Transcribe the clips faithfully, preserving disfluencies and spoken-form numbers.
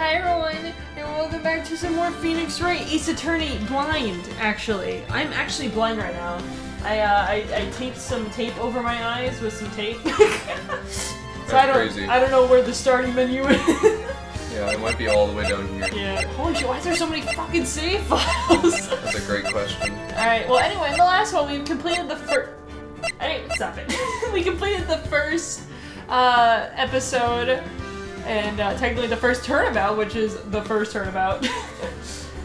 Hi everyone, and welcome back to some more Phoenix Wright Ace Attorney blind, actually. I'm actually blind right now. I, uh, I, I taped some tape over my eyes with some tape. so That's I don't, crazy. I don't know where the starting menu is. Yeah, it might be all the way down here. Yeah. Holy shit, why is there so many fucking save files? That's a great question. Alright, well anyway, in the last one we've completed the first... Hey, stop it. We completed the first uh, episode, and uh, technically the first turnabout, which is the first turnabout.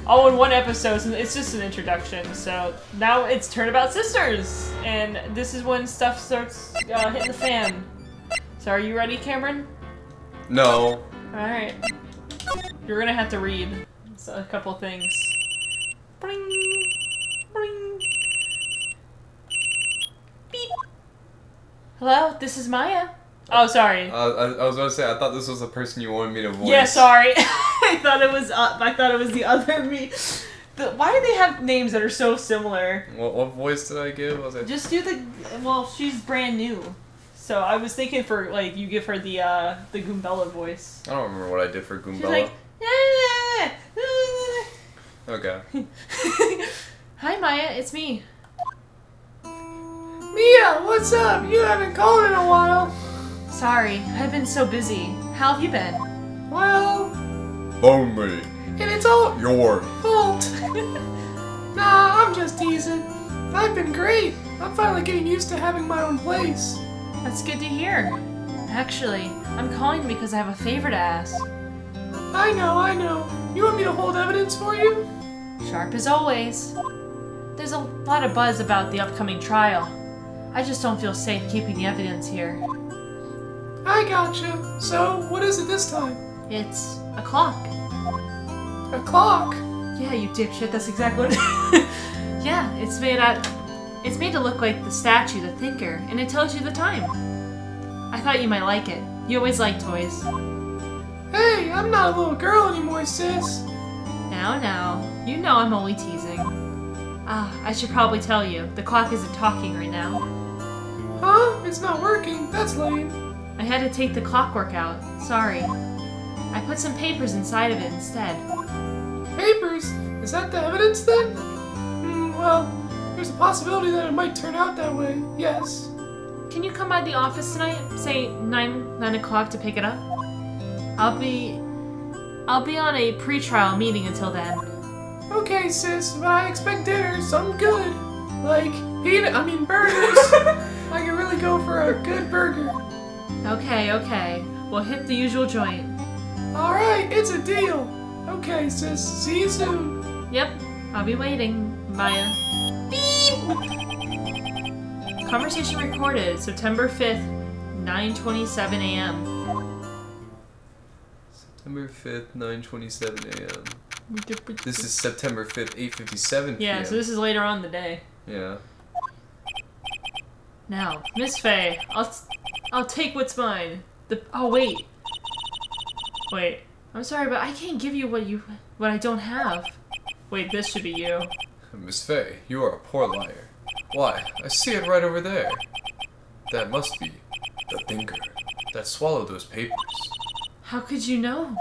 All in one episode, so it's just an introduction. So now it's Turnabout Sisters, and this is when stuff starts uh, hitting the fan. So are you ready, Cameron? No. Alright. You're gonna have to read a couple things. Bling! Bling! Beep! Hello, this is Maya. Oh, sorry. Uh, I, I was gonna say, I thought this was the person you wanted me to voice. Yeah, sorry. I thought it was up. I thought it was the other me. The, why do they have names that are so similar? What, what voice did I give? Was I... Just do the. Well, she's brand new, so I was thinking for like you give her the uh, the Goombella voice. I don't remember what I did for Goombella. She's like, ah, ah. Okay. Hi, Maya. It's me. Mia, what's up? You haven't called in a while. Sorry, I've been so busy. How have you been? Well... lonely. And it's all... your... fault. Nah, I'm just teasing. I've been great. I'm finally getting used to having my own place. That's good to hear. Actually, I'm calling because I have a favor to ask. I know, I know. You want me to hold evidence for you? Sharp as always. There's a lot of buzz about the upcoming trial. I just don't feel safe keeping the evidence here. I gotcha. So, what is it this time? It's a clock. A clock? Yeah, you dipshit. That's exactly what it is. Yeah, it's made out. It's made to look like the statue, the thinker, and it tells you the time. I thought you might like it. You always like toys. Hey, I'm not a little girl anymore, sis. Now, now. You know I'm only teasing. Ah, I should probably tell you. The clock isn't talking right now. Huh? It's not working. That's lame. I had to take the clockwork out. Sorry. I put some papers inside of it instead. Papers? Is that the evidence then? Mm, well, there's a possibility that it might turn out that way, yes. Can you come by the office tonight, say nine, nine o'clock to pick it up? I'll be... I'll be on a pre-trial meeting until then. Okay, sis, but I expect dinner, so I'm good. Like, eat, I mean burgers. I could really go for a good burger. Okay, okay. We'll hit the usual joint. Alright, it's a deal! Okay, sis, see you soon! Yep, I'll be waiting, Maya. Beep! Conversation recorded, September fifth, nine twenty-seven a m September fifth, nine twenty-seven a m This is September fifth, eight fifty-seven p m Yeah, so this is later on in the day. Yeah. Now, Miss Fey, I'll... I'll take what's mine. The oh wait, wait. I'm sorry, but I can't give you what you what I don't have. Wait, this should be you. Miss Fey, you are a poor liar. Why? I see it right over there. That must be the thinker that swallowed those papers. How could you know?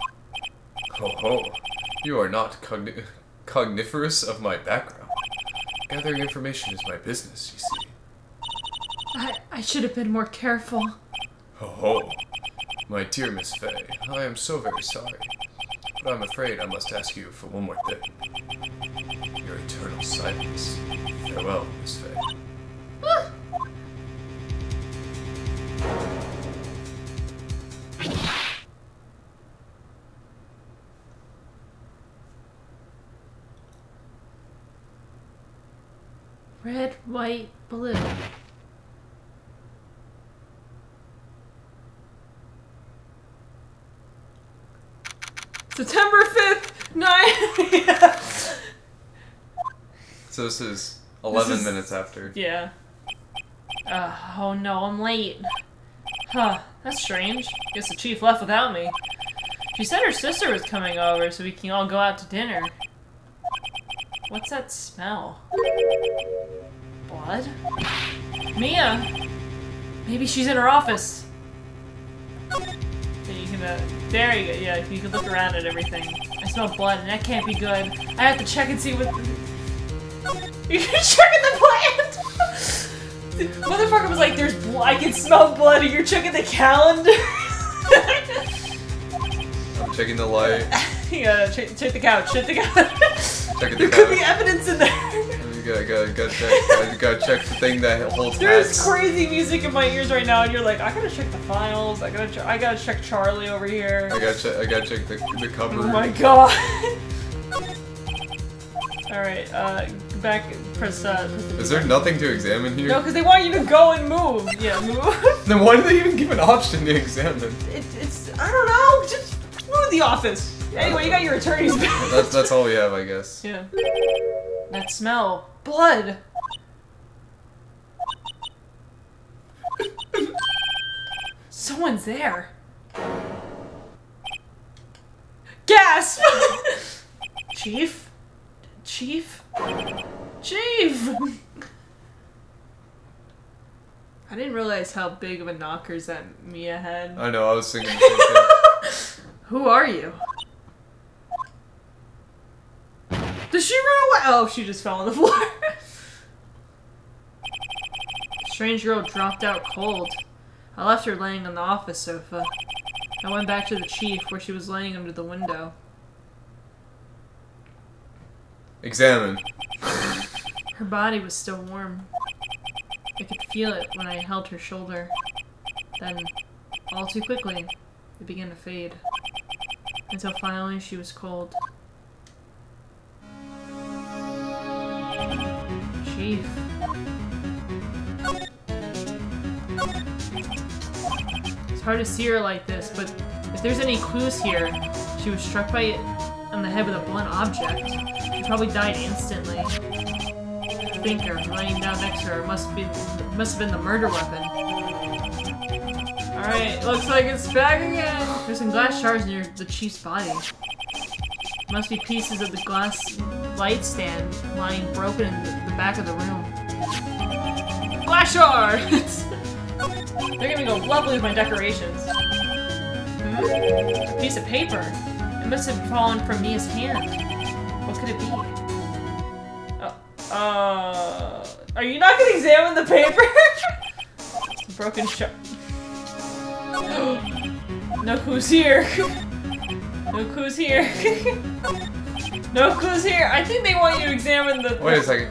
Ho ho! You are not cogni cogniferous of my background. Gathering information is my business, you see. I, I should have been more careful. Ho ho. My dear Miss Fey, I am so very sorry. But I'm afraid I must ask you for one more thing. Your eternal silence. Farewell, Miss Fey. Ah. Red, white, blue. September fifth, nine. So this is eleven this is, minutes after. Yeah. Uh, oh no, I'm late. Huh, that's strange. Guess the chief left without me. She said her sister was coming over so we can all go out to dinner. What's that smell? Blood? Mia! Maybe she's in her office. gonna... Very good, yeah, you can look around at everything. I smell blood, and that can't be good. I have to check and see what... You're checking the plant! The motherfucker was like, there's blood, I can smell blood, and you're checking the calendar? I'm checking the light. Yeah, check, check the couch, check the couch. Checking the there couch. Could be evidence in there. Gotta, gotta, gotta, check, gotta, gotta check the thing that holds There's hats. Crazy music in my ears right now, and you're like, I gotta check the files, I gotta, I gotta check Charlie over here. I gotta, che I gotta check the, the cover. Oh my god. Alright, uh, back, press, uh... Is there nothing to examine here? No, because they want you to go and move. Yeah, move. Then why do they even give an option to examine? It, it's, I don't know, just move the office. Anyway, you got your attorney's back. That's, that's all we have, I guess. Yeah. That smell. Blood! Someone's there. Gasp! Chief? Chief? Chief! I didn't realize how big of a knockers that Mia had. I know, I was thinking the same thing. Who are you? Does she run away? Oh, she just fell on the floor. Strange girl dropped out cold. I left her laying on the office sofa. I went back to the chief where she was laying under the window. Examine. Her body was still warm. I could feel it when I held her shoulder. Then, all too quickly, it began to fade. Until finally she was cold. Chief. It's hard to see her like this, but if there's any clues here, she was struck by it on the head with a blunt object. She probably died instantly. The thinker lying down next to her must be must have been the murder weapon. Alright, looks like it's back again. There's some glass shards near the chief's body. Must be pieces of the glass light stand lying broken in the back of the room. Glass shards! They're gonna go lovely with my decorations. Hmm? A piece of paper. It must have fallen from Mia's hand. What could it be? Oh, uh, are you not gonna examine the paper? Broken shard. Look who's here. Look who's here. No clues here. I think they want you to examine the. Wait a second.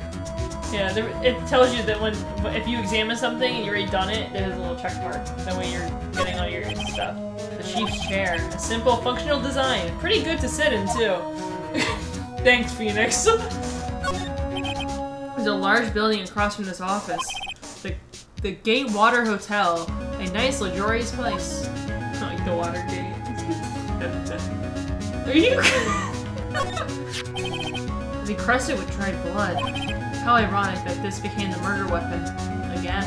Yeah, there, it tells you that when if you examine something and you already done it, there's a little check mark. That way you're getting all your stuff. The chief's chair, a simple, functional design, pretty good to sit in too. Thanks, Phoenix. There's a large building across from this office, the the Gatewater Hotel, a nice, luxurious place. Not like the Water Gate. Are you? It was encrusted with dried blood. How ironic that this became the murder weapon again.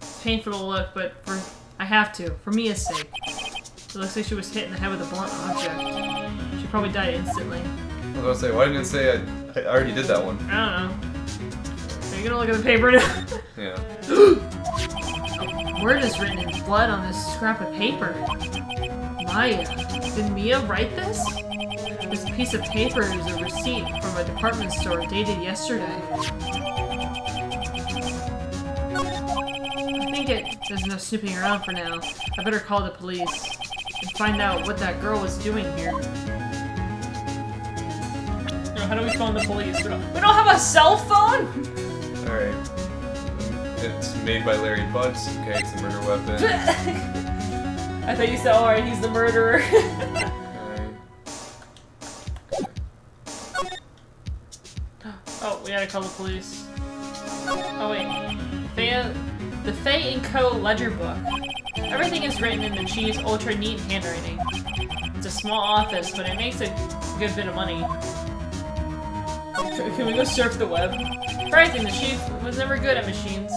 It's painful to look, but for I have to, for Mia's sake. It looks like she was hit in the head with a blunt object. She probably died instantly. I was about to say, why didn't it say I, I already did that one? I don't know. So you're gonna look at the paper now? Yeah. A word is written in blood on this scrap of paper. Maya, did Mia write this? This piece of paper is a receipt from a department store dated yesterday. I think it, there's enough snooping around for now. I better call the police and find out what that girl was doing here. Now, how do we phone the police? We don't, we don't have a cell phone? Alright. It's made by Larry Butts. Okay, it's a murder weapon. I thought you said, alright, he's the murderer. Oh, we gotta call the police. Oh wait. Fey, the Fey and Co. ledger book. Everything is written in the chief's ultra neat handwriting. It's a small office, but it makes a good bit of money. Can we go surf the web? Surprising, the chief was never good at machines.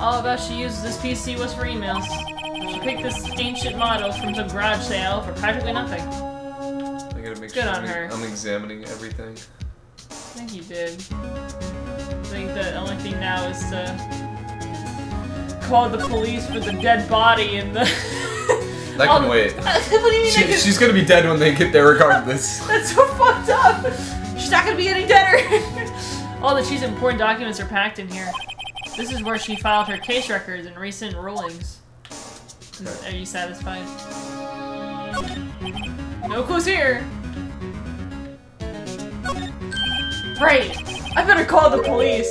All about she used this P C was for emails. She picked this ancient model from some garage sale for practically nothing. I gotta make Good sure on I'm, her. I'm examining everything. I think you did. I think the only thing now is to called the police for the dead body and the... That can wait. What do you mean she, can... She's gonna be dead when they get there regardless. That's so fucked up! She's not gonna be any deader! All the chief's important documents are packed in here. This is where she filed her case records and recent rulings. Is, are you satisfied? No clues here! Right! I better call the police!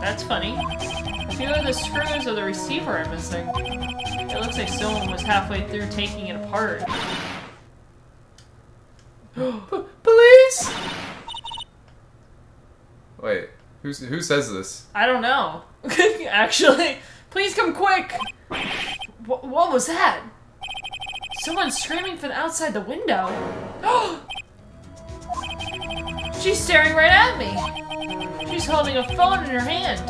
That's funny. If either the screws or the receiver are missing. It looks like someone was halfway through taking it apart. Police! Wait, who's, who says this? I don't know. Actually, please come quick! W what was that? Someone's screaming from outside the window. She's staring right at me. She's holding a phone in her hand.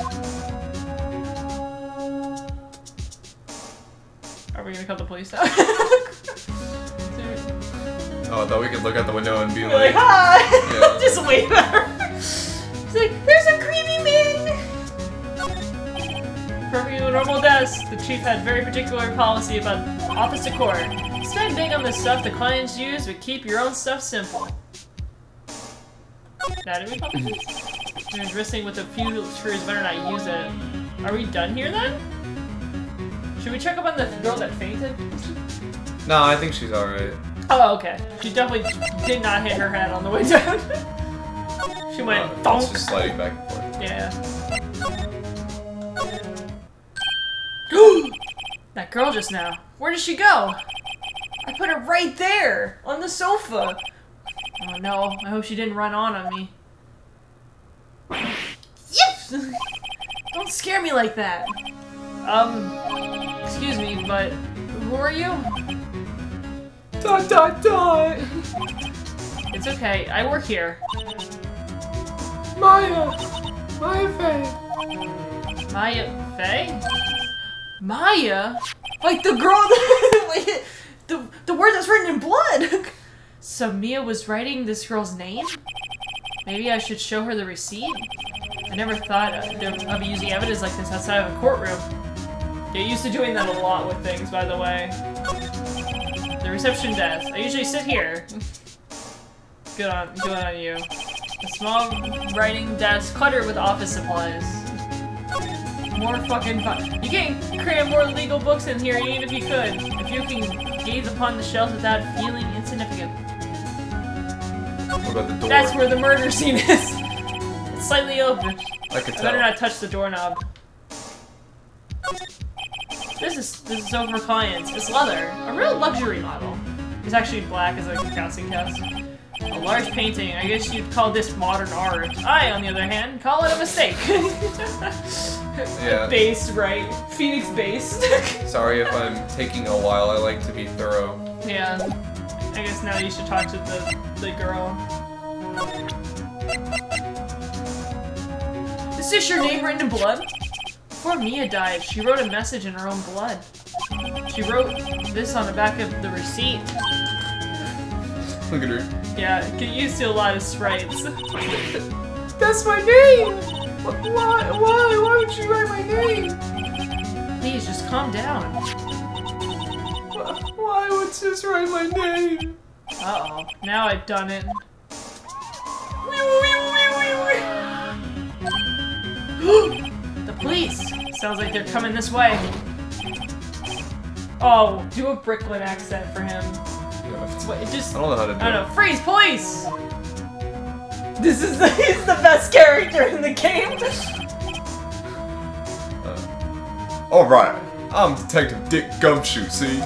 Are we gonna call the police now? Oh, I thought we could look out the window and be You're like, hi! Yeah. Just wave at her. She's like, there's a creepy man! From your normal desk, the chief had very particular policy about office decor. Spend big on the stuff the clients use, but keep your own stuff simple. Now, did we call the police? You're wrestling with a few screws, better not use it. Are we done here then? Should we check up on the girl that fainted? No, I think she's alright. Oh, okay. She definitely did not hit her head on the way down. She went uh, bonk. It's just sliding back and forth. Yeah. That girl just now. Where did she go? I put her right there! On the sofa! Oh no, I hope she didn't run on on me. Yes! Don't scare me like that! Um... Excuse me, but who are you? Dot dot dot! It's okay, I work here. Maya! Maya Fey! Maya Fey? Maya? Like the girl that, the, the word that's written in blood! So Mia was writing this girl's name? Maybe I should show her the receipt? I never thought of using evidence like this outside of a courtroom. Get used to doing that a lot with things, by the way. The reception desk. I usually sit here. Good on, good on you. A small writing desk cluttered with office supplies. More fucking fun. You can't cram more legal books in here, even if you could. If you can gaze upon the shelves without feeling insignificant. What about the door? That's where the murder scene is. It's slightly open. I could tell. I better not touch the doorknob. This is this is over clients. It's leather, a real luxury model. It's actually black as a bouncing cast. A large painting. I guess you'd call this modern art. I, on the other hand, call it a mistake. Yeah. Based, right? Phoenix based. Sorry if I'm taking a while. I like to be thorough. Yeah. I guess now you should talk to the the girl. Is this your name written in blood? Before Mia died, she wrote a message in her own blood. She wrote this on the back of the receipt. Look at her. Yeah, get used to a lot of sprites. That's my name! Why, why, why would you write my name? Please, just calm down. Why would sis write my name? Uh-oh, now I've done it. The police! Sounds like they're coming this way. Oh, do a Brooklyn accent for him. Yeah. Wait, just, I don't know how to do it. I don't know. Freeze, police! This is the, he's the best character in the game. Uh, Alright, I'm Detective Dick Gumshoe, see?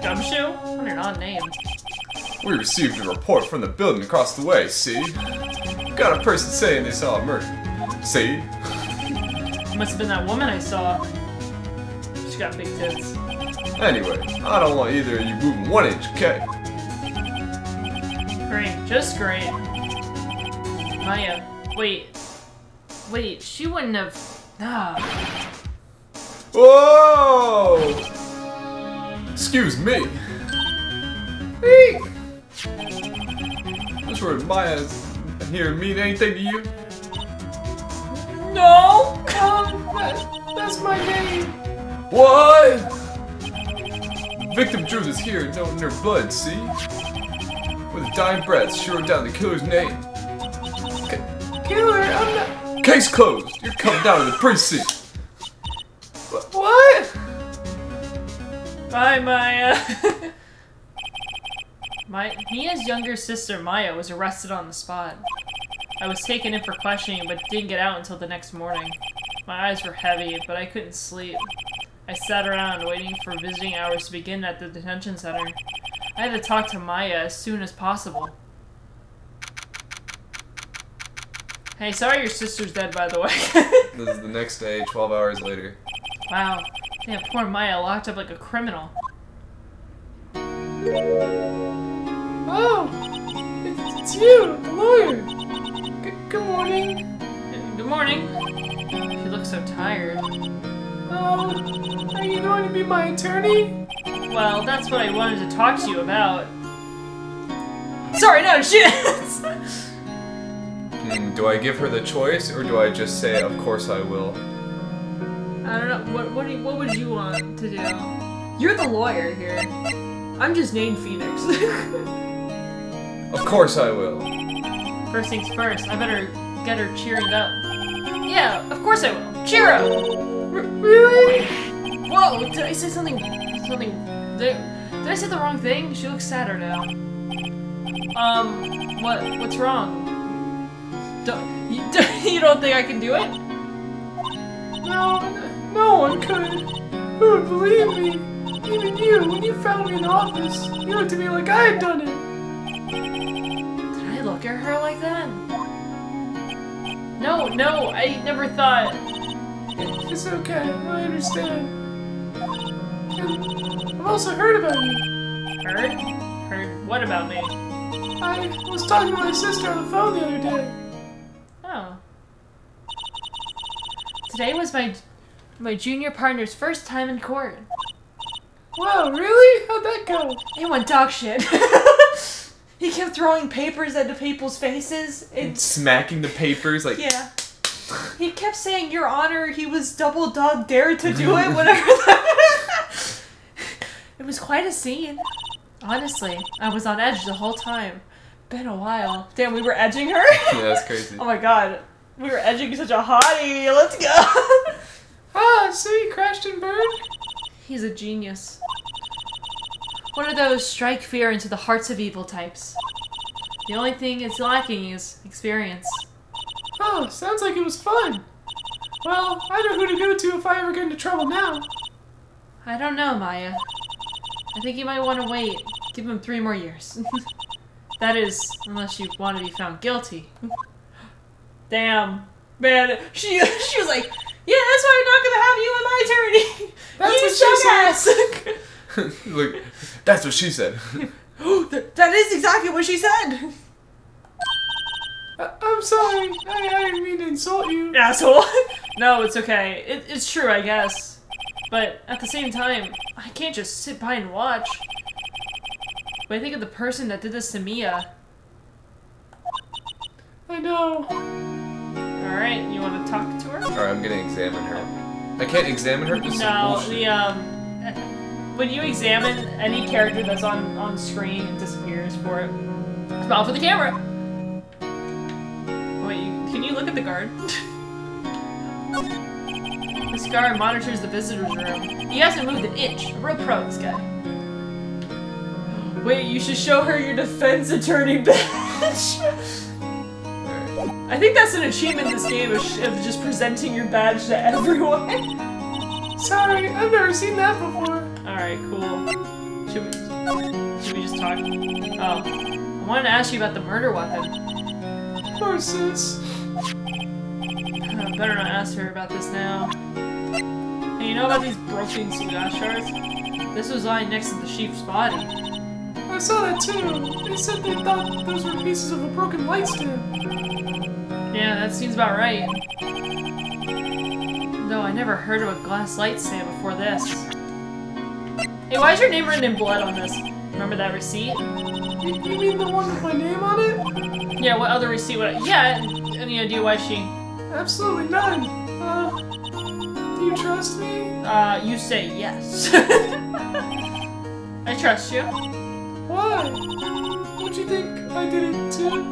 Gumshoe? What an odd name. We received a report from the building across the way, see? Got a person saying they saw a murder. See? Must have been that woman I saw. She got big tits. Anyway, I don't want either of you moving one inch, okay? Great, just great. Maya, wait. Wait, she wouldn't have... Ah. Whoa! Excuse me. Eek! This word Maya's here mean anything to you? No! Come on! That's my name! What? Victim Drew is here, known in her blood, see? With a dying breath, she wrote down the killer's name. C Killer, I'm not- Case closed! You're coming down to the precinct! What? Bye, Maya. My Mia's younger sister, Maya, was arrested on the spot. I was taken in for questioning, but didn't get out until the next morning. My eyes were heavy, but I couldn't sleep. I sat around, waiting for visiting hours to begin at the detention center. I had to talk to Maya as soon as possible. Hey, sorry your sister's dead, by the way. This is the next day, twelve hours later. Wow. Damn, poor Maya locked up like a criminal. Oh! It's, it's you, the lawyer! Good, good morning. Good morning. She looks so tired. Oh, are you going to be my attorney? Well, that's what I wanted to talk to you about. Sorry, no, shit! mm, do I give her the choice, or do I just say, of course I will? I don't know. What what, do you, what would you want to do? You're the lawyer here. I'm just named Phoenix. Of course I will. First things first. I better get her cheering up. Yeah, of course I will. Cheer up. R really? Whoa! Did I say something? Something? Did I, did I say the wrong thing? She looks sadder now. Um, what? What's wrong? Don't you, you don't think I can do it? No. No one could. Who would believe me? Even you, when you found me in the office, you looked at me like I had done it. Did I look at her like that? No, no, I never thought. It's okay, I understand. And I've also heard about you. Heard? Heard what about me? I was talking to my sister on the phone the other day. Oh. Today was my... my junior partner's first time in court. Wow, really? How'd that go? It went dog shit. He kept throwing papers at the people's faces. And, and smacking the papers, like... Yeah. He kept saying, Your Honor, he was double dog dared to do it, whatever that... It was quite a scene. Honestly, I was on edge the whole time. Been a while. Damn, we were edging her? Yeah, that's crazy. Oh my god. We were edging such a hottie. Let's go. Ah, so you crashed and burned? He's a genius. One of those strike fear into the hearts of evil types. The only thing it's lacking is experience. Oh, sounds like it was fun. Well, I know who to go to if I ever get into trouble now. I don't know, Maya. I think you might want to wait. Give him three more years. That is, unless you want to be found guilty. Damn. Man, she, she was like... Yeah, that's why I'm not gonna have you in my attorney. That's you what she said. Look, that's what she said. That is exactly what she said. I I'm sorry. I, I didn't mean to insult you, asshole. No, it's okay. It it's true, I guess. But at the same time, I can't just sit by and watch. But I think of the person that did this to Mia. I know. Alright, you want to talk to her? Alright, I'm gonna examine her. I can't examine her? This no, is the, um... When you examine any character that's on, on screen, it disappears for it. Smile for the camera! Wait, can you look at the guard? This guard monitors the visitor's room. He hasn't moved an inch. I'm real pro, this guy. Wait, you should show her your defense attorney badge! I think that's an achievement in this game, of, sh of just presenting your badge to everyone. Sorry, I've never seen that before. Alright, cool. Should we, should we just talk? Oh. I wanted to ask you about the murder weapon. Poor sis. I better not ask her about this now. Hey, you know about these broken cigar shards? This was lying next to the sheep's body. I saw that too. They said they thought those were pieces of a broken light stand. Yeah, that seems about right. Though I never heard of a glass light stand before this. Hey, why is your name written in blood on this? Remember that receipt? You, you mean the one with my name on it? Yeah, what other receipt would I- Yeah, any idea why she- Absolutely none. Uh, do you you trust me? Uh, you say yes. I trust you. Why? Don't you think I did it too?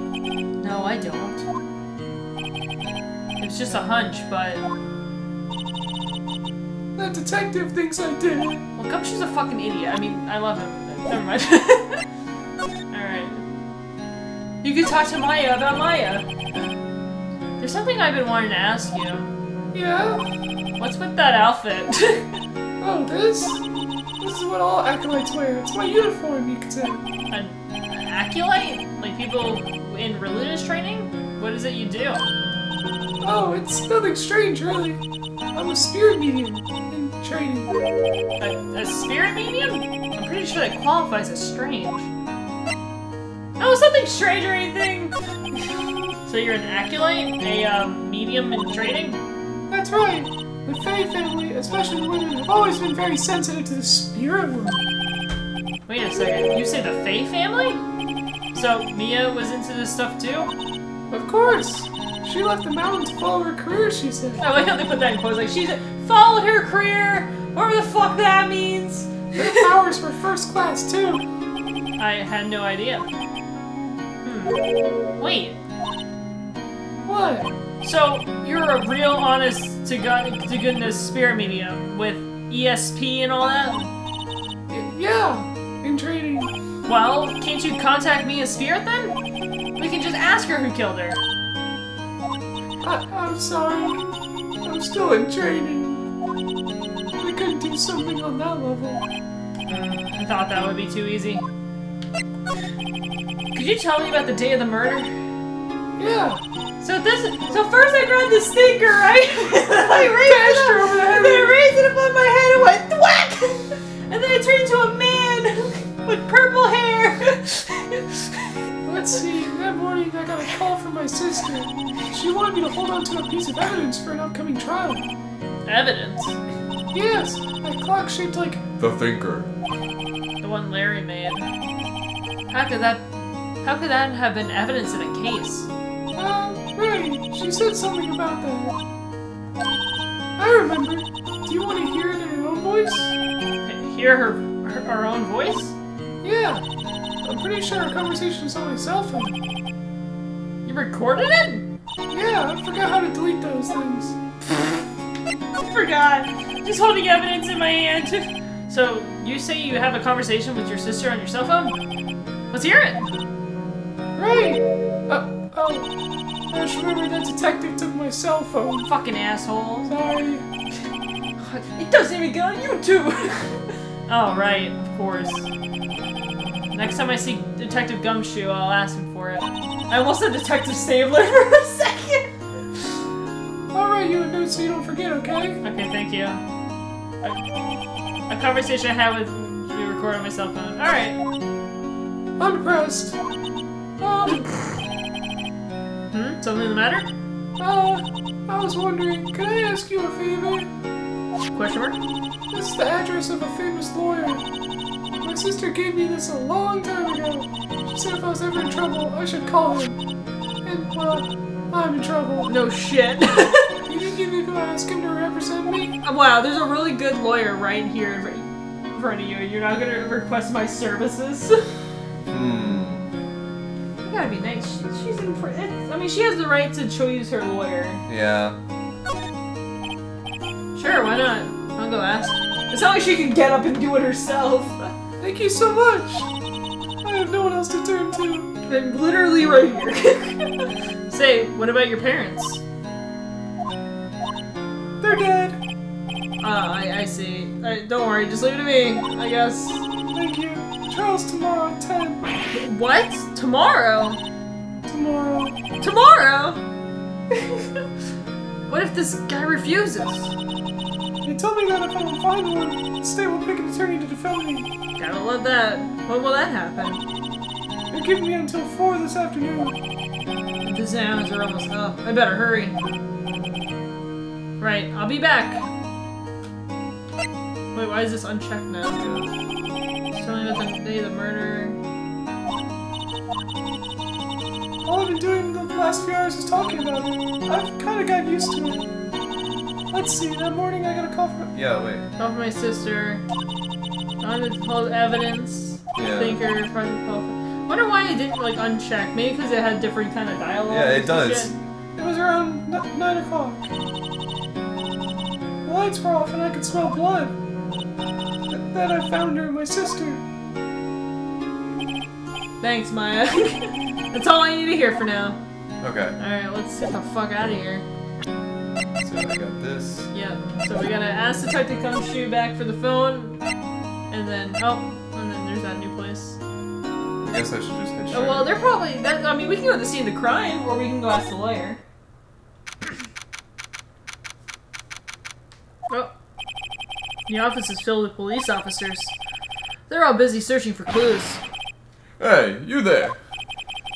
No, I don't. It's just a hunch, but... that detective thinks I did it. Well, Gumshoe's a fucking idiot. I mean, I love him. Never mind. Alright. You can talk to Maya about Maya. There's something I've been wanting to ask you. Yeah? What's with that outfit? Oh, this? This is what all acolytes wear. It's my uniform, you could say. An, an acolyte? Like people in religious training? What is it you do? Oh, it's nothing strange, really. I'm a spirit medium in training. A, a spirit medium? I'm pretty sure that qualifies as strange. No, something strange or anything! So you're an acolyte? A um, medium in training? That's right. The Fey family, especially women, have always been very sensitive to the spirit world. Wait a second. You say the Fey family? So Mia was into this stuff too? Of course. She left the mountain to follow her career, she said. I like how they put that in quotes. Like, she followed her career, whatever the fuck that means. Her powers were first class too. I had no idea. Hmm. Wait. What? So, you're a real honest to, God, to goodness spirit medium with E S P and all that? Yeah, in training. Well, can't you contact me as spirit then? We can just ask her who killed her. I, I'm sorry. I'm still in training. We couldn't do something on that level. Mm, I thought that would be too easy. Could you tell me about the day of the murder? Yeah. So this, so first I grabbed the stinker, right? I raised it over there. Then I raised it above my head and went thwack! And then I turned into a man with purple hair. Let's see, that morning I got a call from my sister. She wanted me to hold on to a piece of evidence for an upcoming trial. Evidence? Yes, that clock shaped like... the thinker. The one Larry made. How could that, how could that have been evidence in a case? Um, uh, right. She said something about that. I remember. Do you want to hear it in her own voice? Hear her, her, her own voice? Yeah. I'm pretty sure our conversation is on my cell phone. You recorded it? Yeah, I forgot how to delete those things. I forgot. Just holding evidence in my hand. So, you say you have a conversation with your sister on your cell phone? Let's hear it. Right. Uh, Oh, I just remember that detective took my cell phone. Fucking asshole. Sorry. It doesn't even get on YouTube! Oh, right, of course. Next time I see Detective Gumshoe, I'll ask him for it. I almost said Detective Stabler for a second! Alright, you would know so you don't forget, okay? Okay, thank you. A, a conversation I had with you recorded on my cell phone. Alright. I'm depressed. Um... Hmm? Something the matter? Uh, I was wondering, could I ask you a favor? Question mark? This is the address of a famous lawyer. My sister gave me this a long time ago. She said if I was ever in trouble, I should call him. And, well, I'm in trouble. No shit. You think you could go ask him to represent me? Wow, there's a really good lawyer right here in front of you, and you're not gonna request my services? Hmm. You gotta be nice. She, she's in. It's, I mean, she has the right to choose her lawyer. Yeah. Sure, why not? I'll go ask. It's not like she can get up and do it herself. Thank you so much. I have no one else to turn to. They're literally right here. Say, what about your parents? They're dead. Oh, I, I see. I, don't worry, just leave it to me, I guess. Thank you. Trial's tomorrow at ten. What? Tomorrow? Tomorrow. Tomorrow? What if this guy refuses? They told me that if I don't find one, the state will pick an attorney to defend me. Gotta love that. When will that happen? They're giving me until four this afternoon. The sounds are almost up. I better hurry. Right, I'll be back. Wait, why is this unchecked now? Telling about the day of the murder. All I've been doing the last few hours is talking about it. I've kind of got used to it. Let's see, that morning I got a call from... Yeah, wait. Call from my sister. Unwithheld evidence. Yeah. Thinker. Private call. Wonder why I didn't, like, uncheck. Maybe because it had different kind of dialogue. Yeah, it does. Shit. It was around nine o'clock. The lights were off and I could smell blood. But then I found her, my sister. Thanks, Maya. That's all I need to hear for now. Okay. Alright, let's get the fuck out of here. So I got this. Yeah, so we gotta ask the type to come shoot back for the phone. And then, oh, and then there's that new place. I guess I should just hit oh, well, they're probably, that, I mean, we can go to the scene of the crime, or we can go ask the lawyer. Oh. The office is filled with police officers. They're all busy searching for clues. Hey, you there.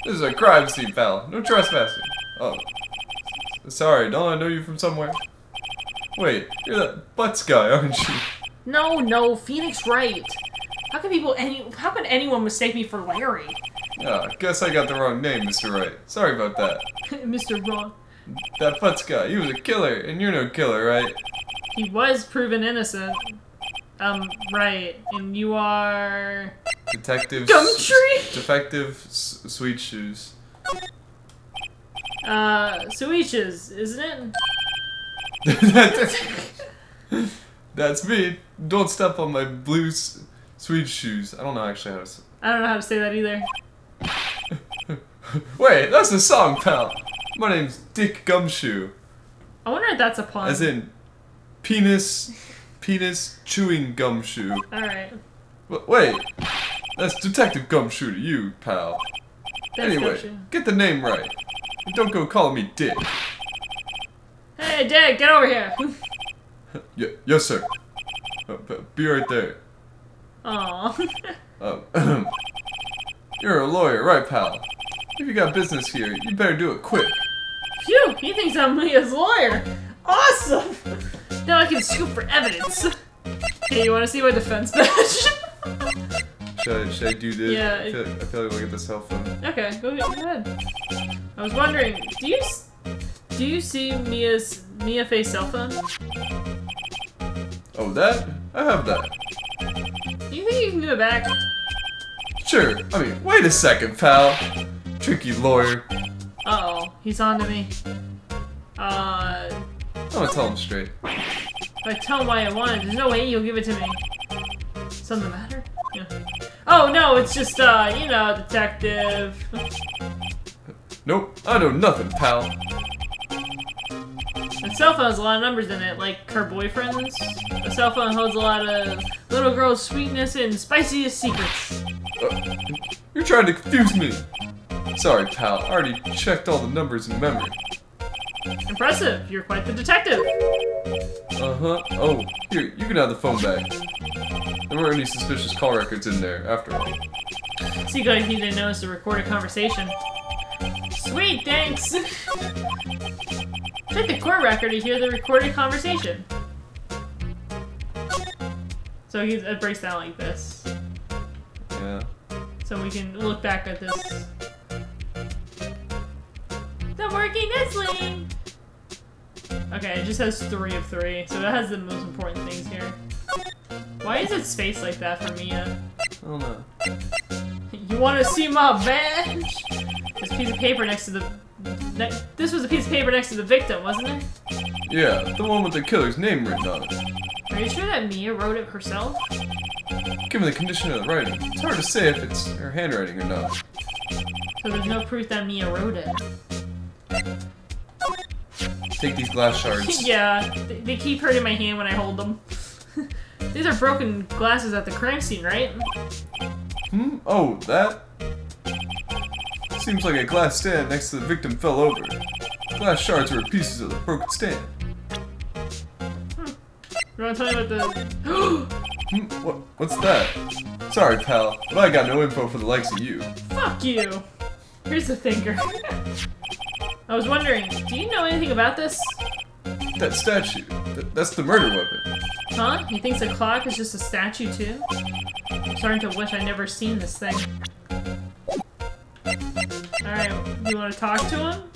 This is a crime scene, pal. No trespassing. Oh. Sorry, don't I know you from somewhere? Wait, you're that Butts guy, aren't you? No, no, Phoenix Wright. How can people any- how could anyone mistake me for Larry? Ah, guess I got the wrong name, Mister Wright. Sorry about that. Mister Wrong. That Butts guy, he was a killer, and you're no killer, right? He was proven innocent. Um, right. And you are... Detective... Gumtree? Defective S Sweet Shoes. Uh, Sweet Shoes, isn't it? That's me. Don't step on my blue... Sweet shoes. I don't know actually how to say I don't know how to say that either. Wait, that's a song, pal. My name's Dick Gumshoe. I wonder if that's a pun. As in, penis, penis chewing gumshoe. Alright. Wait, that's Detective Gumshoe to you, pal. That's anyway, Gumshoe. Get the name right. And don't go calling me Dick. Hey, Dick, get over here. yeah, yes, sir. Be right there. Aww. oh, you're a lawyer, right, pal? If you got business here, you better do it quick. Phew, he thinks I'm Mia's lawyer. Awesome! Now I can scoop for evidence. Hey, you want to see my defense badge? should, I, should I do this? Yeah. I feel, I feel like we'll get the cell phone. Okay, go ahead. I was wondering, do you do you see Mia's Mia Fey's cell phone? Oh, that? I have that. Do you think you can do it back? Sure. I mean, wait a second, pal. Tricky lawyer. Uh-oh. He's on to me. Uh... I'm gonna tell him straight. If I tell him why I want it, there's no way he'll give it to me. Something the matter? Yeah. Oh, no, it's just, uh, you know, detective. Nope. I know nothing, pal. A cell phone has a lot of numbers in it, like her boyfriend's. A cell phone holds a lot of little girl's sweetness and spiciest secrets. Uh, you're trying to confuse me. Sorry, pal. I already checked all the numbers in memory. Impressive. You're quite the detective. Uh-huh. Oh, here, you can have the phone back. There weren't any suspicious call records in there, after all. See, guys, he didn't notice to record a conversation. Sweet, thanks. Check the court record to hear the recorded conversation. So he's, it breaks down like this. Yeah. So we can look back at this. The working nestling! Okay, it just has three of three. So that has the most important things here. Why is it spaced like that for Mia? I don't know. You wanna see my badge? This piece of paper next to the... Ne this was a piece of paper next to the victim, wasn't it? Yeah, the one with the killer's name written on it. Are you sure that Mia wrote it herself? Given the condition of the writing, it's hard to say if it's her handwriting or not. So there's no proof that Mia wrote it. Take these glass shards. yeah, they, they keep hurting my hand when I hold them. These are broken glasses at the crime scene, right? Hmm? Oh, that? Seems like a glass stand next to the victim fell over. Glass shards were pieces of the broken stand. Hmm. You wanna tell me about the... hmm, what, what's that? Sorry, pal, but I got no info for the likes of you. Fuck you! Here's the thinker. I was wondering, do you know anything about this? That statue. Th that's the murder weapon. Huh? He thinks a clock is just a statue, too? I'm starting to wish I'd never seen this thing. Alright, do you want to talk to him?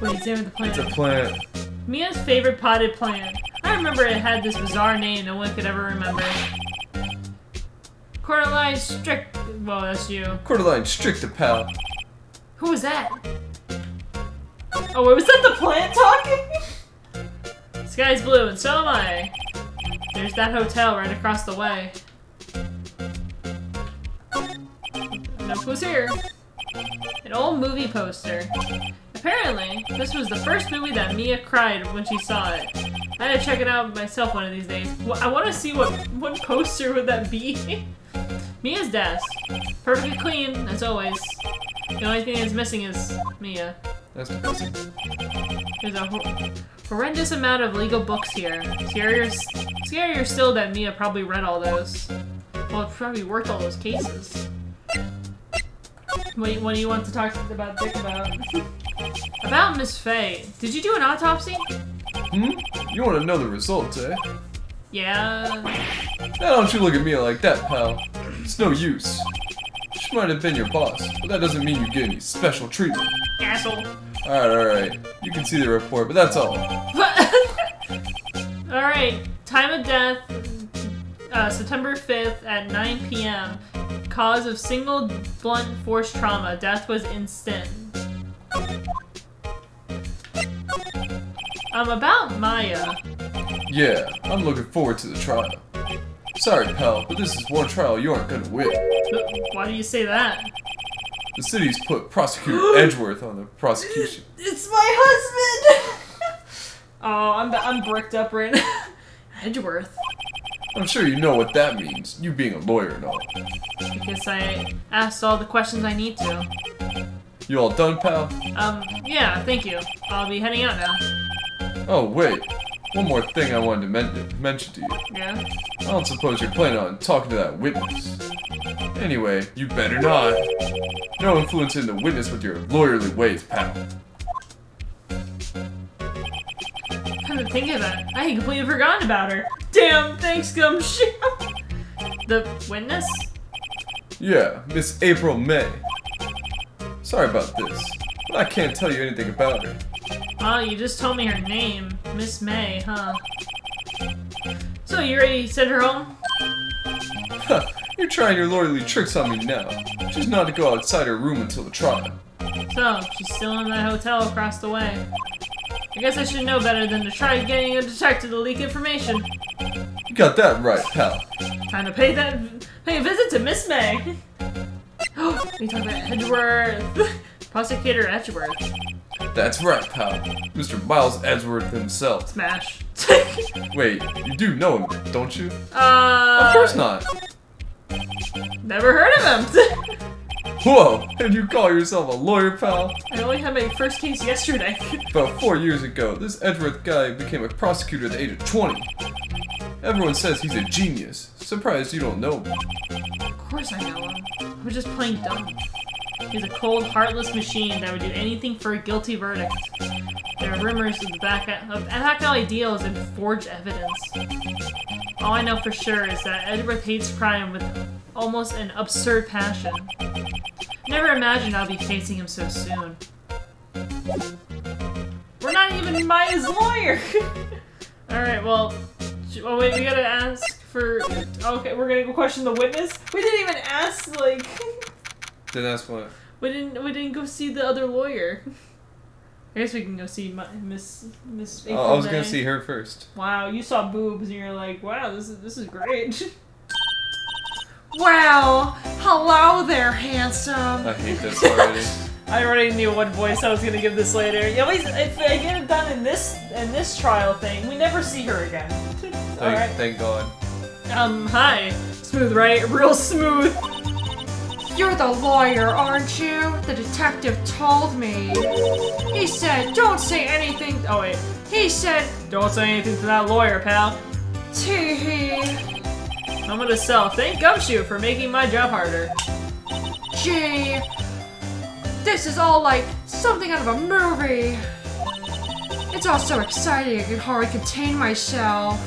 Wait, examine the plant. It's a plant. Mia's favorite potted plant. I remember it had this bizarre name no one could ever remember. Cordyline Stricta. Well, that's you. Cordyline Stricta, pal. Who was that? Oh, wait, was that the plant talking? Sky's blue, and so am I. There's that hotel right across the way. No clues here. An old movie poster. Apparently, this was the first movie that Mia cried when she saw it. I had to check it out myself one of these days. I want to see what, what poster would that be? Mia's desk. Perfectly clean, as always. The only thing that's missing is Mia. That's depressing. There's a hor horrendous amount of legal books here. Scarier, scarier still that Mia probably read all those. Well, it probably worked all those cases. What, what do you want to talk about Dick about? About Miss Fey. Did you do an autopsy? Hmm? You want to know the results, eh? Yeah. Now don't you look at me like that, pal. It's no use. She might have been your boss, but that doesn't mean you get any special treatment. Asshole. Alright, alright. You can see the report, but that's all. Alright. Time of death, uh, September fifth at nine P M Cause of single blunt force trauma. Death was instant. Um, about Maya. Yeah, I'm looking forward to the trial. Sorry, pal, but this is one trial you aren't gonna win. Why do you say that? The city's put Prosecutor Edgeworth on the prosecution. It's my husband! Oh, I'm, I'm bricked up right now. Edgeworth. I'm sure you know what that means, you being a lawyer and all. I guess I asked all the questions I need to. You all done, pal? Um, yeah, thank you. I'll be heading out now. Oh, wait. One more thing I wanted to men mention to you. Yeah? I don't suppose you're planning on talking to that witness. Anyway, you better not. No influencing the witness with your lawyerly ways, pal. Come to think of it, I had completely forgotten about her. Damn, thanks, Gumshoe. The witness? Yeah, Miss April May. Sorry about this, but I can't tell you anything about her. Oh, you just told me her name. Miss May, huh? So, you ready to send her home? Huh, you're trying your lawyerly tricks on me now. She's not to go outside her room until the trial. So, she's still in that hotel across the way. I guess I should know better than to try getting a detective to leak information. You got that right, pal. Time to pay that pay a visit to Miss May. Oh, we talked about Edgeworth. Prosecutor Edgeworth. That's right, pal. Mister Miles Edgeworth himself. Smash. Wait, you do know him, don't you? Uh... Of course not. Never heard of him. Whoa, and you call yourself a lawyer, pal? I only had my first case yesterday. About four years ago, this Edgeworth guy became a prosecutor at the age of twenty. Everyone says he's a genius. Surprised you don't know him. Of course I know him. We're just playing dumb. He's a cold, heartless machine that would do anything for a guilty verdict. There are rumors of back of back alley deals and forged evidence. All I know for sure is that Edgeworth hates crime with almost an absurd passion. Never imagined I'll be facing him so soon. We're not even Maya's lawyer! Alright, well... Oh wait, we gotta ask for... Okay, we're gonna go question the witness? We didn't even ask, like... Didn't ask what? We didn't, we didn't go see the other lawyer. I guess we can go see my, Miss Miss. April oh, I was May. Gonna see her first. Wow, you saw boobs and you're like, wow, this is this is great. Wow, hello there, handsome. I hate this already. I already knew what voice I was gonna give this later. You always, if I get it done in this in this trial thing, we never see her again. Thank, all right. Thank God. Um, hi. Smooth, right? Real smooth. You're the lawyer, aren't you? The detective told me. He said, don't say anything. Oh, wait. He said, don't say anything to that lawyer, pal. Tee hee. I'm gonna sell. Thank Gumshoe for making my job harder. Gee. This is all like something out of a movie. It's all so exciting. I can hardly contain myself.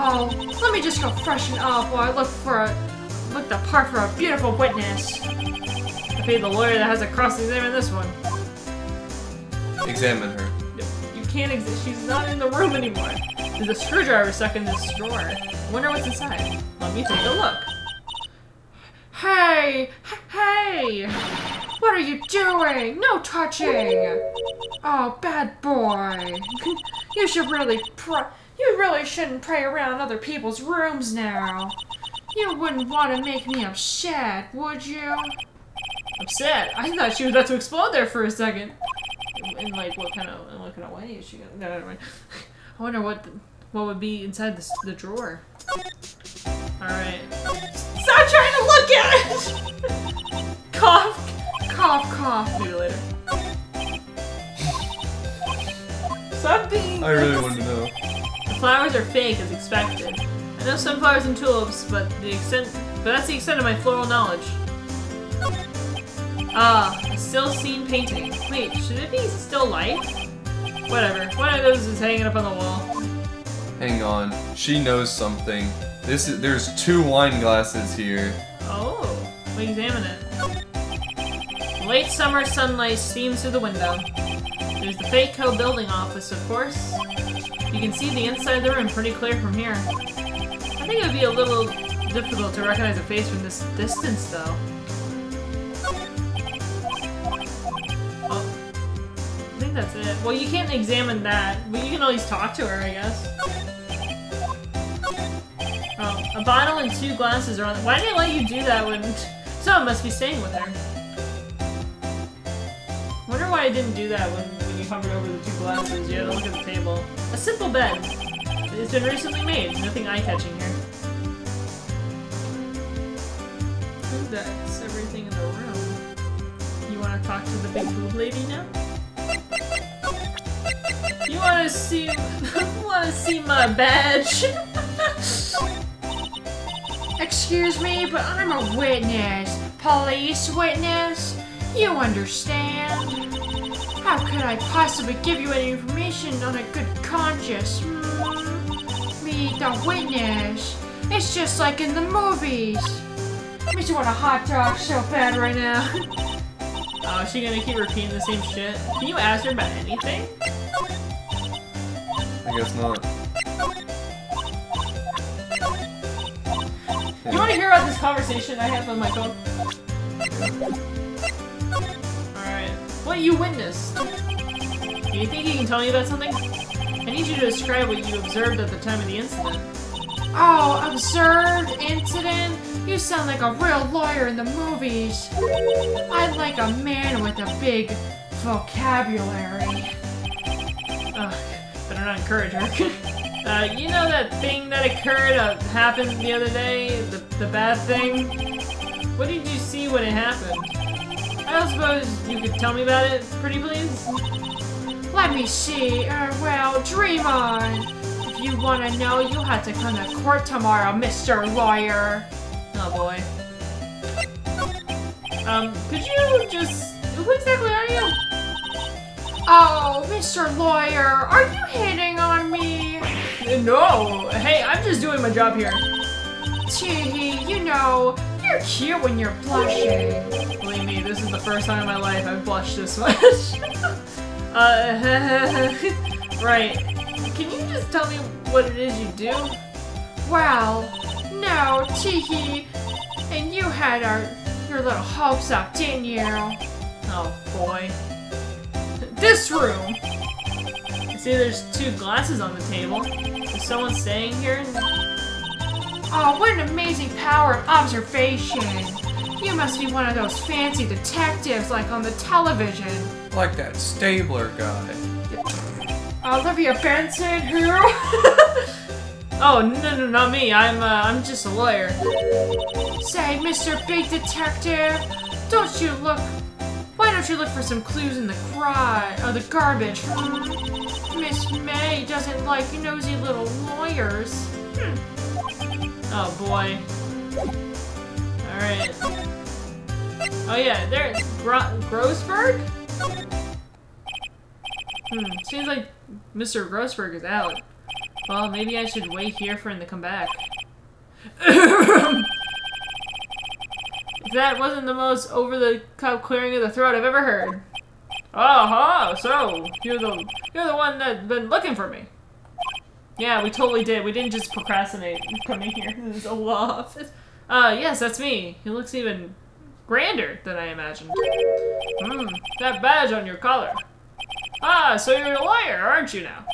Oh, let me just go freshen up while I look for a. Looked apart for a beautiful witness. I paid the lawyer that has a cross-examine this one. Examine her. You can't exist. She's not in the room anymore. There's a screwdriver stuck in this drawer. Wonder what's inside. Let me take a look. Hey! Hey! What are you doing? No touching! Oh, bad boy. You should really pr- You really shouldn't pray around other people's rooms now. You wouldn't want to make me upset, would you? Upset? I thought she was about to explode there for a second. In like what kind of in what kind of way is she gonna? No, never mind. I wonder what the, what would be inside the the drawer. All right. Stop trying to look at it. Cough, cough, cough. Maybe later. Something. I really want to know. The flowers are fake, as expected. I know some flowers and tulips, but the extent, but that's the extent of my floral knowledge. Ah, a still scene painting. Wait, should it be still life? Whatever. One of those is hanging up on the wall. Hang on. She knows something. This is, there's two wine glasses here. Oh, we examine it. Late summer sunlight steams through the window. There's the Fayco building office, of course. You can see the inside of the room pretty clear from here. I think it would be a little difficult to recognize a face from this distance, though. That's it. Well, you can't examine that, but you can always talk to her, I guess. Oh, a bottle and two glasses are on the- Why did they let you do that when- Someone must be staying with her. Wonder why I didn't do that when, when you hovered over the two glasses. You had to look at the table. A simple bed. It's been recently made. Nothing eye-catching here. Ooh, that's everything in the room. You want to talk to the big boob lady now? You wanna see wanna see my badge? Excuse me, but I'm a witness. Police witness? You understand? How could I possibly give you any information on a good conscience? Mm? Me, the witness. It's just like in the movies. I just want a hot dog so bad right now. Oh, is she gonna keep repeating the same shit? Can you ask her about anything? I guess not. You want to hear about this conversation I have on my phone? Alright. What you witnessed? Do you think you can tell me about something? I need you to describe what you observed at the time of the incident. Oh, observed incident? You sound like a real lawyer in the movies. I'm like a man with a big vocabulary. Ugh. Better not encourage her. uh, you know that thing that occurred, uh, happened the other day? The, the bad thing? What did you see when it happened? I don't suppose you could tell me about it, pretty please? Let me see. Uh, well, dream on. If you want to know, you'll have to come to court tomorrow, Mister Lawyer. Oh boy. Um, could you just... Who exactly are you? Oh, Mister Lawyer, are you hitting on me? No. Hey, I'm just doing my job here. Teehee, you know, you're cute when you're blushing. Believe me, this is the first time in my life I've blushed this much. uh, right. Can you just tell me what it is you do? Well, no, teehee, and you had our, your little hopes up, didn't you? Oh, boy. This room! I see there's two glasses on the table. Is someone staying here? Oh, what an amazing power of observation! You must be one of those fancy detectives like on the television. Like that Stabler guy. Olivia Benson, who? Oh, no, no, not me. I'm, uh, I'm just a lawyer. Say, Mister Big Detective, don't you look... Why don't you look for some clues in the cry or the garbage? Hmm? Miss May doesn't like nosy little lawyers. Hmm. Oh boy. All right. Oh yeah, there's Gro Grossberg. Hmm. Seems like Mister Grossberg is out. Well, maybe I should wait here for him to come back. That wasn't the most over-the-cup clearing of the throat I've ever heard. Uh-huh, so, you're the, you're the one that's been looking for me. Yeah, we totally did. We didn't just procrastinate coming here. There's a lot. Uh, yes, that's me. He looks even grander than I imagined. Mm, that badge on your collar. Ah, so you're a lawyer, aren't you now?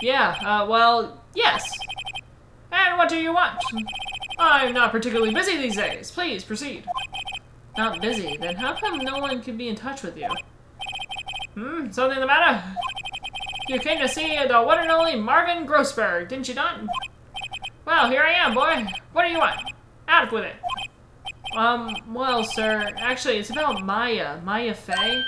Yeah, uh, well, yes. And what do you want? I'm not particularly busy these days. Please, proceed. Not busy? Then how come no one can be in touch with you? Hmm, something the matter? You came to see the one and only Marvin Grossberg, didn't you, Don? Well, here I am, boy. What do you want? Out with it. Um, well, sir, actually, it's about Maya. Maya Fey?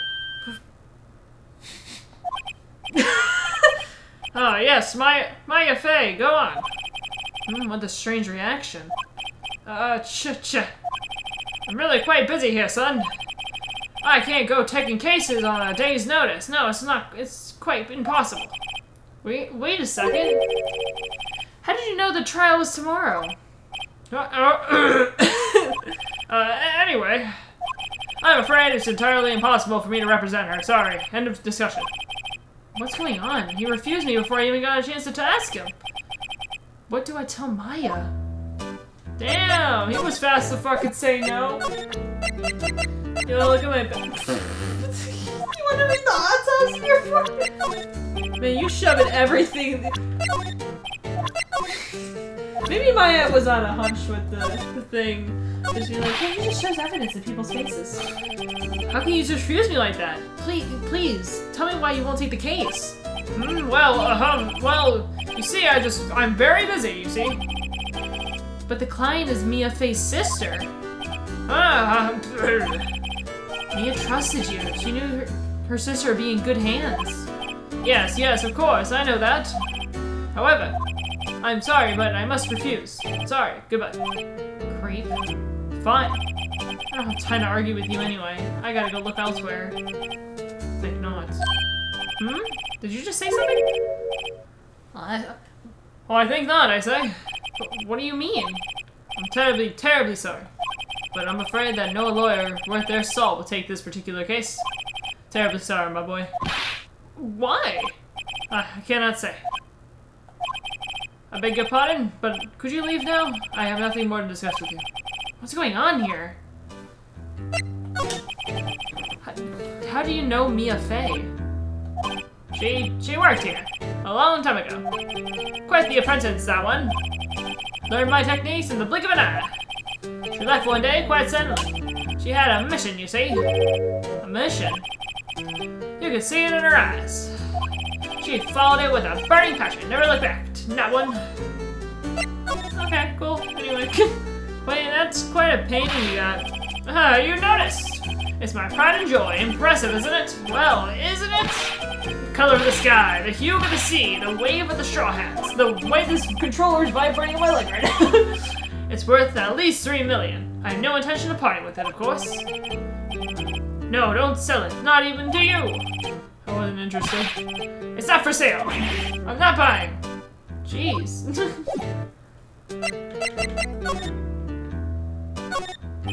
Oh, yes, Maya, Maya Fey, go on. Hmm, what a strange reaction. Uh, ch-ch. I'm really quite busy here, son. I can't go taking cases on a day's notice. No, it's not. It's quite impossible. Wait, wait a second. How did you know the trial was tomorrow? Uh, uh, anyway, I'm afraid it's entirely impossible for me to represent her. Sorry. End of discussion. What's going on? He refused me before I even got a chance to, to ask him. What do I tell Maya? Damn, he was fast to fucking say no. Yo, look at my back. You wanna make the hot sauce in your forehead? Man, you shoving everything. Maybe Maya was on a hunch with the, the thing. Just be like, hey, he just shows evidence in people's faces. How can you just refuse me like that? Please, please, tell me why you won't take the case. Mm, well, uh-huh, well, you see, I just, I'm very busy, you see. But the client is Mia Fey's sister. Ah, Mia trusted you. She knew her, her sister would be in good hands. Yes, yes, of course, I know that. However, I'm sorry, but I must refuse. Sorry, goodbye. Creep. Fine. I don't have time to argue with you anyway. I gotta go look elsewhere. Think not. Hmm? Did you just say something? I... Well, I think not, I say. But what do you mean? I'm terribly, terribly sorry. But I'm afraid that no lawyer worth their salt will take this particular case. Terribly sorry, my boy. Why? Uh, I cannot say. I beg your pardon, but could you leave now? I have nothing more to discuss with you. What's going on here? How, how do you know Mia Fey? She, she worked here. A long time ago. Quite the apprentice, that one. Learned my techniques in the blink of an eye. She left one day, quite suddenly. She had a mission, you see. A mission? You could see it in her eyes. She followed it with a burning passion, never looked back. Not one. Okay, cool. Anyway. Wait, that's quite a painting you got. Ah, uh, you noticed! It's my pride and joy. Impressive, isn't it? Well, isn't it? The color of the sky, the hue of the sea, the wave of the straw hats, the way this controller's vibrating in my leg right now. It's worth at least three million. I have no intention of parting with it, of course. No, don't sell it. Not even to you. I wasn't interested. It's not for sale. I'm not buying. Jeez.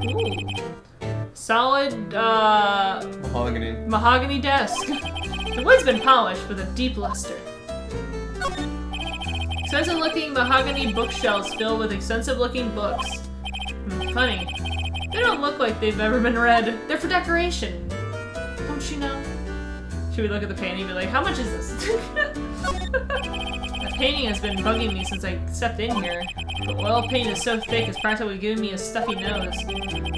Ooh. Solid, uh... mahogany. Mahogany desk. The wood's been polished with a deep luster. Expensive-looking mahogany bookshelves filled with expensive-looking books. Mm, funny. They don't look like they've ever been read. They're for decoration. Don't you know? Should we look at the painting and be like, how much is this? Painting has been bugging me since I stepped in here. The oil paint is so thick it's practically giving me a stuffy nose.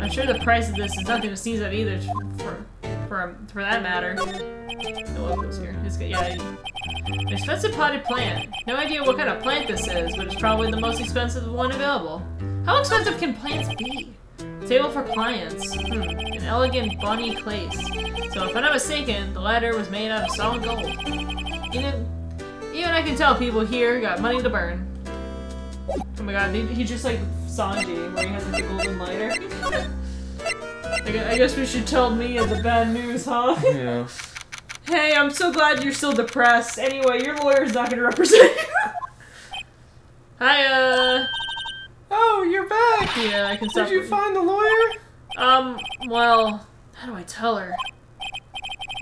I'm sure the price of this is nothing to sneeze at either, for for, for that matter. The oil goes here. It's good. Yeah. An expensive potted plant. No idea what kind of plant this is, but it's probably the most expensive one available. How expensive can plants be? Table for clients. Hmm. An elegant bonny place. So if I'm not mistaken, the latter was made out of solid gold. You know. Even I can tell people here got money to burn. Oh my god, he, he just like Sanji, where he has like a golden lighter. I guess we should tell Mia the bad news, huh? Yeah. Hey, I'm so glad you're still depressed. Anyway, your lawyer's not gonna represent you. Hiya! Oh, you're back! Yeah, I can stop. Did you find the lawyer? Um, well, how do I tell her?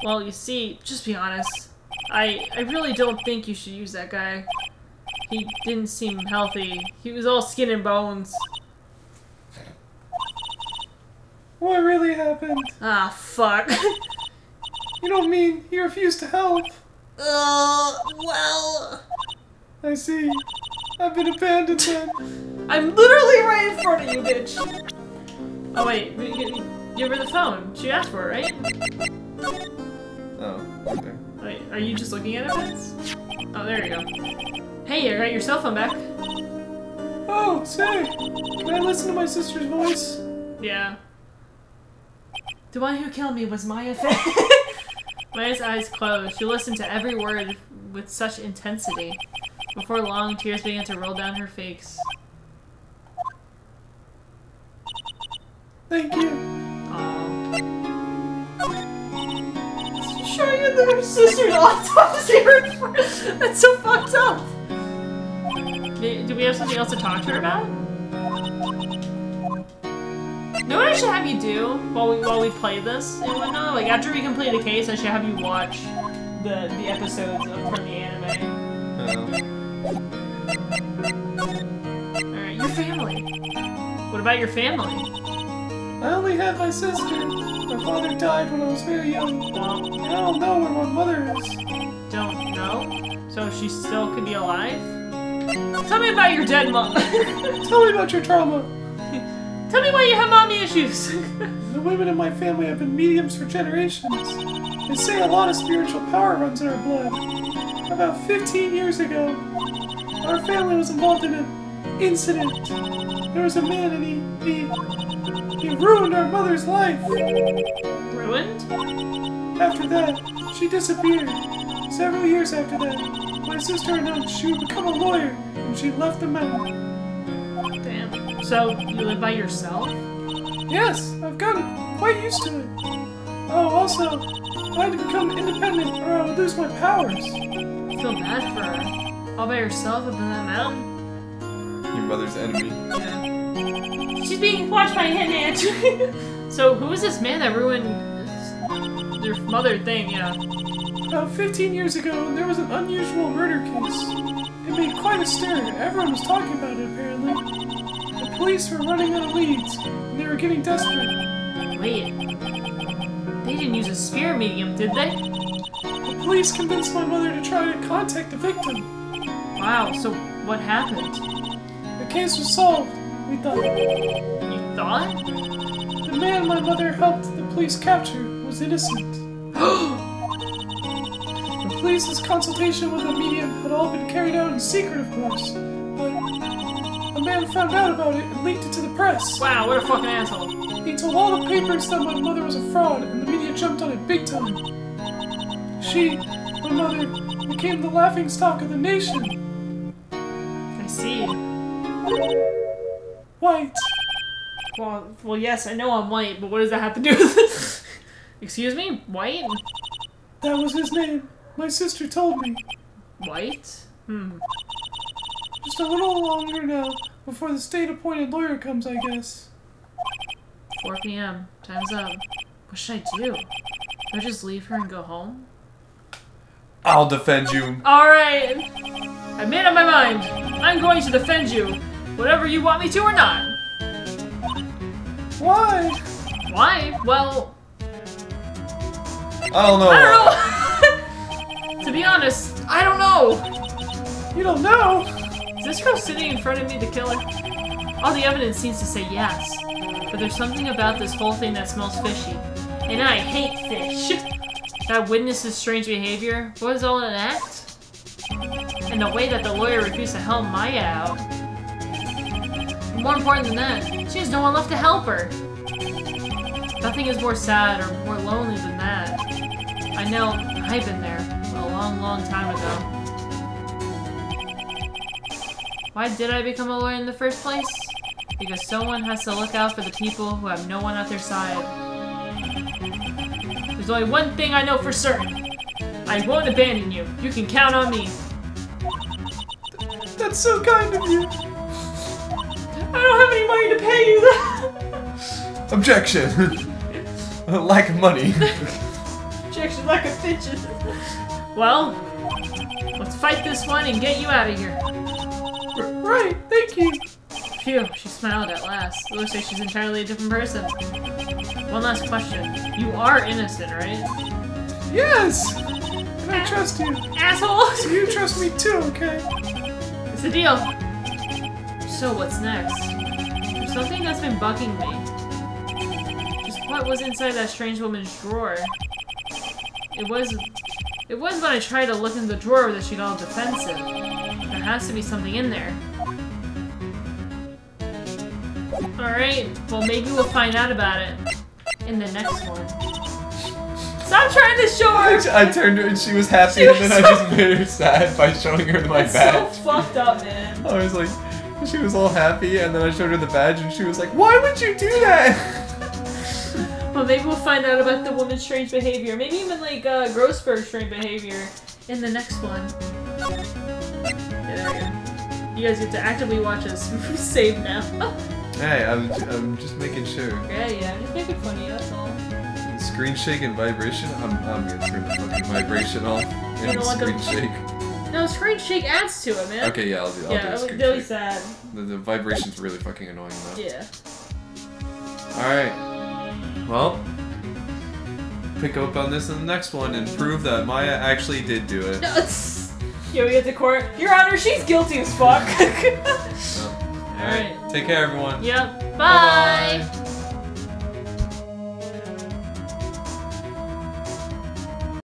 Well, you see, just be honest. I, I really don't think you should use that guy. He didn't seem healthy. He was all skin and bones. What really happened? Ah, fuck. You don't mean he refused to help? Uh, well... I see. I've been abandoned then. I'm literally right in front of you, bitch. Oh wait, give her the phone. She asked for it, right? Oh, okay. Wait, are you just looking at it, Vince? Oh, there you go. Hey, I got your cell phone back. Oh, say, can I listen to my sister's voice? Yeah. The one who killed me was Maya Fey. Maya's eyes closed. She listened to every word with such intensity. Before long, tears began to roll down her face. Thank you. Aww. Showing her sister's autopsy report. That's so fucked up. Do we have something else to talk to her about? No, what I should have you do while we while we play this and whatnot. Like after we complete the case, I should have you watch the the episodes of, from the anime. Alright, uh, your family. What about your family? I only had my sister. My father died when I was very young. Well, I don't know where my mother is. Don't know? So she still could be alive? Tell me about your dead mom. Tell me about your trauma. Tell me why you have mommy issues. The women in my family have been mediums for generations. They say a lot of spiritual power runs in our blood. About fifteen years ago, our family was involved in an incident. There was a man and he, he, he ruined our mother's life. Ruined? After that, she disappeared. Several years after that, my sister announced she would become a lawyer and she left the mountain. Damn. So, you live by yourself? Yes, I've gotten quite used to it. Oh, also, I had to become independent or I would lose my powers. I feel bad for her. All by herself up in that mountain? Your mother's enemy. Yeah. She's being watched by a hitman. So who is this man that ruined this, your mother thing, yeah? About fifteen years ago, there was an unusual murder case. It made quite a stir. Everyone was talking about it, apparently. The police were running out of leads, and they were getting desperate. Wait. They didn't use a spirit medium, did they? The police convinced my mother to try to contact the victim. Wow, so what happened? The case was solved, we thought. You thought? The man my mother helped the police capture was innocent. The police's consultation with a medium had all been carried out in secret, of course, but a man found out about it and leaked it to the press. Wow, what a fucking asshole. He told all the papers that my mother was a fraud, and the media jumped on it big time. She, my mother, became the laughingstock of the nation. I see. White. Well, well, yes, I know I'm white, but what does that have to do with this? Excuse me? White? That was his name. My sister told me. White? Hmm. Just a little longer now, before the state-appointed lawyer comes, I guess. four p m Time's up. What should I do? Should I just leave her and go home? I'll defend you. Alright. I made up my mind. I'm going to defend you. Whatever you want me to or not. Why? Why? Well... I don't know. I don't know. To be honest, I don't know. You don't know? Is this girl sitting in front of me to kill her? All the evidence seems to say yes. But there's something about this whole thing that smells fishy. And I hate fish. That witness's strange behavior was all an act, and the way that the lawyer refused to help Maya out. And more important than that, she has no one left to help her. Nothing is more sad or more lonely than that. I know I've been there a long, long time ago. Why did I become a lawyer in the first place? Because someone has to look out for the people who have no one at their side. There's only one thing I know for certain. I won't abandon you. You can count on me. That's so kind of you. I don't have any money to pay you though. Objection. Lack of money. protection like a pigeon. Well, let's fight this one and get you out of here. R right, thank you. Phew, she smiled at last. It looks like she's entirely a different person. One last question. You are innocent, right? Yes! And I trust you. Asshole! So you trust me too, okay? It's the deal. So what's next? There's something that's been bugging me. Just what was inside that strange woman's drawer? It was... It was when I tried to look in the drawer that she got all defensive. There has to be something in there. Alright, well maybe we'll find out about it in the next one. Stop trying to show her! I turned her and she was happy she was and then so I just made her sad by showing her my That's badge. That's so fucked up, man. I was like, she was all happy and then I showed her the badge and she was like, why would you do that? Well maybe we'll find out about the woman's strange behavior. Maybe even like uh, Grossberg's strange behavior in the next one. There we go. You guys get to actively watch us. Save now. Hey, I'm, I'm just making sure. Yeah, yeah, I'm just making funny, that's all. Screen shake and vibration? I'm, I'm gonna turn the fucking vibration off and screen shake. No, screen shake adds to it, man. Okay, yeah, I'll do, I'll yeah, do screen shake. Yeah, that'll be sad. The, the vibration's really fucking annoying, though. Yeah. Alright. Well, pick up on this in the next one and prove that Maya actually did do it. No, it's... Yo, we get to court. Your Honor, she's guilty as fuck. Alright. Take care, everyone. Yep. Bye. Bye-bye.